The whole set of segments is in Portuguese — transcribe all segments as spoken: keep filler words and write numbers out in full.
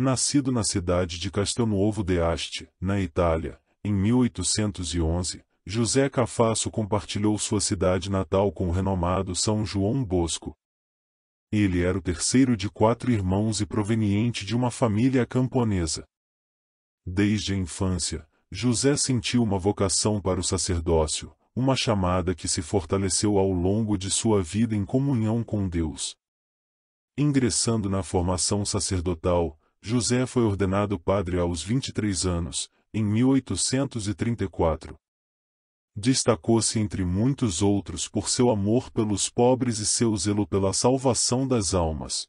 nascido na cidade de Castelnuovo de Asti, na Itália, em mil oitocentos e onze, José Cafasso compartilhou sua cidade natal com o renomado São João Bosco. Ele era o terceiro de quatro irmãos e proveniente de uma família camponesa. Desde a infância, José sentiu uma vocação para o sacerdócio, uma chamada que se fortaleceu ao longo de sua vida em comunhão com Deus. Ingressando na formação sacerdotal, José foi ordenado padre aos vinte e três anos, em mil oitocentos e trinta e quatro. Destacou-se entre muitos outros por seu amor pelos pobres e seu zelo pela salvação das almas.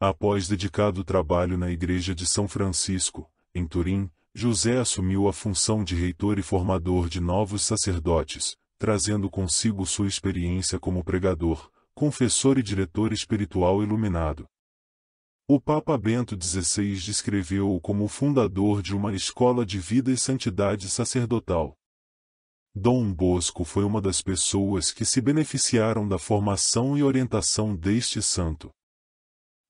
Após dedicado trabalho na igreja de São Francisco, em Turim, José assumiu a função de reitor e formador de novos sacerdotes, trazendo consigo sua experiência como pregador, confessor e diretor espiritual iluminado. O Papa Bento dezesseis descreveu-o como o fundador de uma escola de vida e santidade sacerdotal. Dom Bosco foi uma das pessoas que se beneficiaram da formação e orientação deste santo.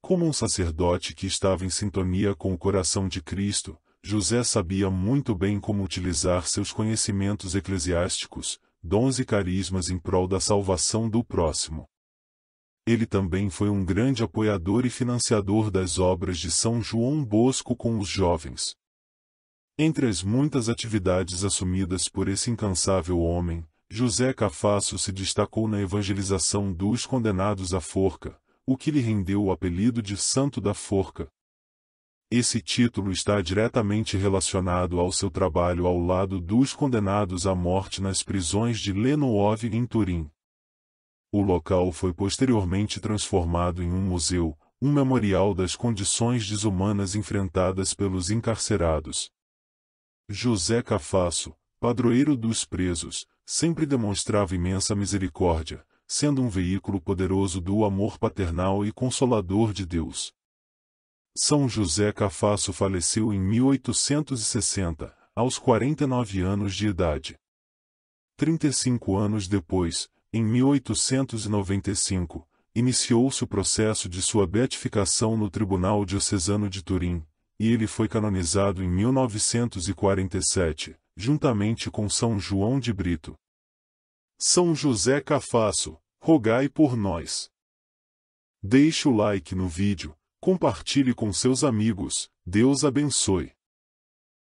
Como um sacerdote que estava em sintonia com o coração de Cristo, José sabia muito bem como utilizar seus conhecimentos eclesiásticos, dons e carismas em prol da salvação do próximo. Ele também foi um grande apoiador e financiador das obras de São João Bosco com os jovens. Entre as muitas atividades assumidas por esse incansável homem, José Cafasso se destacou na evangelização dos condenados à forca, o que lhe rendeu o apelido de Santo da Forca. Esse título está diretamente relacionado ao seu trabalho ao lado dos condenados à morte nas prisões de Le Nuove, em Turim. O local foi posteriormente transformado em um museu, um memorial das condições desumanas enfrentadas pelos encarcerados. José Cafasso, padroeiro dos presos, sempre demonstrava imensa misericórdia, sendo um veículo poderoso do amor paternal e consolador de Deus. São José Cafasso faleceu em mil oitocentos e sessenta, aos quarenta e nove anos de idade. trinta e cinco anos depois, em mil oitocentos e noventa e cinco, iniciou-se o processo de sua beatificação no Tribunal Diocesano de Turim, e ele foi canonizado em mil novecentos e quarenta e sete, juntamente com São João de Brito. São José Cafasso, rogai por nós. Deixe o like no vídeo, compartilhe com seus amigos, Deus abençoe.